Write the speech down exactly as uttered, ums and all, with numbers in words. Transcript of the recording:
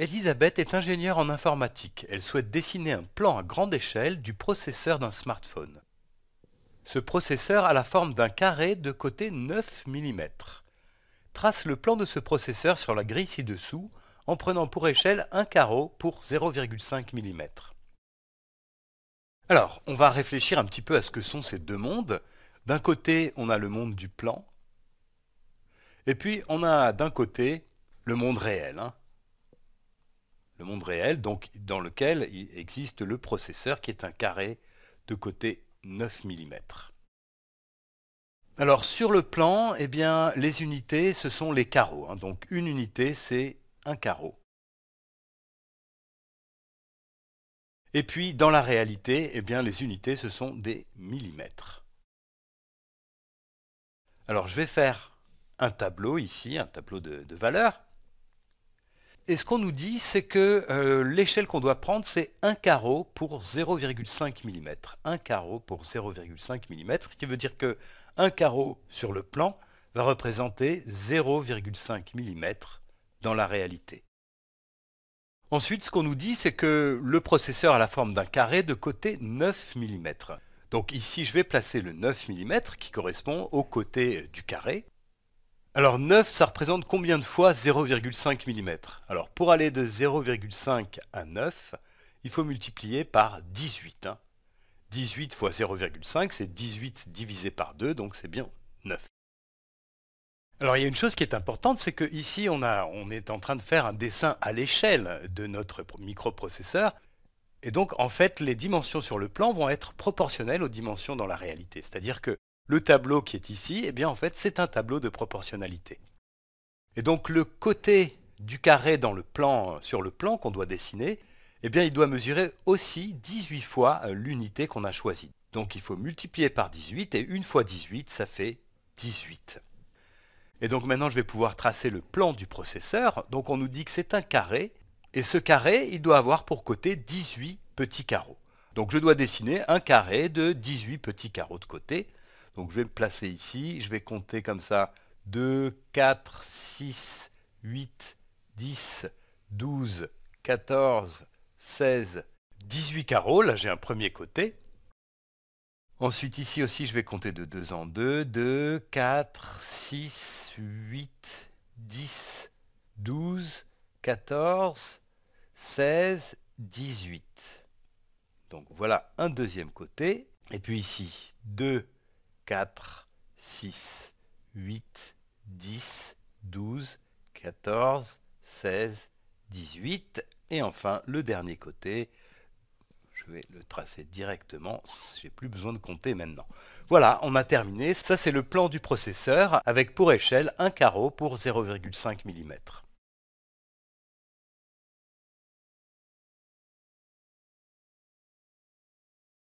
Elisabeth est ingénieure en informatique. Elle souhaite dessiner un plan à grande échelle du processeur d'un smartphone. Ce processeur a la forme d'un carré de côté neuf millimètres. Trace le plan de ce processeur sur la grille ci-dessous en prenant pour échelle un carreau pour zéro virgule cinq millimètres. Alors, on va réfléchir un petit peu à ce que sont ces deux mondes. D'un côté, on a le monde du plan. Et puis, on a d'un côté le monde réel. Hein. Le monde réel, donc dans lequel il existe le processeur qui est un carré de côté neuf millimètres. Alors sur le plan, eh bien, les unités, ce sont les carreaux. Hein. Donc une unité, c'est un carreau. Et puis dans la réalité, eh bien, les unités, ce sont des millimètres. Alors je vais faire un tableau ici, un tableau de, de valeurs. Et ce qu'on nous dit, c'est que euh, l'échelle qu'on doit prendre, c'est un carreau pour zéro virgule cinq millimètres. un carreau pour zéro virgule cinq millimètres, ce qui veut dire que un carreau sur le plan va représenter zéro virgule cinq millimètres dans la réalité. Ensuite, ce qu'on nous dit, c'est que le processeur a la forme d'un carré de côté neuf millimètres. Donc ici, je vais placer le neuf millimètres qui correspond au côté du carré. Alors neuf, ça représente combien de fois zéro virgule cinq millimètres? Alors pour aller de zéro virgule cinq à neuf, il faut multiplier par dix-huit. Hein. dix-huit fois zéro virgule cinq, c'est dix-huit divisé par deux, donc c'est bien neuf. Alors il y a une chose qui est importante, c'est qu'ici on, on est en train de faire un dessin à l'échelle de notre microprocesseur. Et donc en fait, les dimensions sur le plan vont être proportionnelles aux dimensions dans la réalité. C'est-à-dire que le tableau qui est ici, eh bien en fait, c'est un tableau de proportionnalité. Et donc le côté du carré dans le plan, sur le plan qu'on doit dessiner, eh bien il doit mesurer aussi dix-huit fois l'unité qu'on a choisie. Donc il faut multiplier par dix-huit, et une fois dix-huit, ça fait dix-huit. Et donc maintenant, je vais pouvoir tracer le plan du processeur. Donc on nous dit que c'est un carré, et ce carré, il doit avoir pour côté dix-huit petits carreaux. Donc je dois dessiner un carré de dix-huit petits carreaux de côté. Donc je vais me placer ici, je vais compter comme ça deux, quatre, six, huit, dix, douze, quatorze, seize, dix-huit carreaux. Là j'ai un premier côté. Ensuite ici aussi je vais compter de deux en deux. deux, quatre, six, huit, dix, douze, quatorze, seize, dix-huit. Donc voilà un deuxième côté. Et puis ici deux, quatre, six, huit, dix, douze, quatorze, seize, dix-huit. Et enfin, le dernier côté, je vais le tracer directement, j'ai plus besoin de compter maintenant. Voilà, on a terminé. Ça, c'est le plan du processeur avec pour échelle un carreau pour zéro virgule cinq millimètres.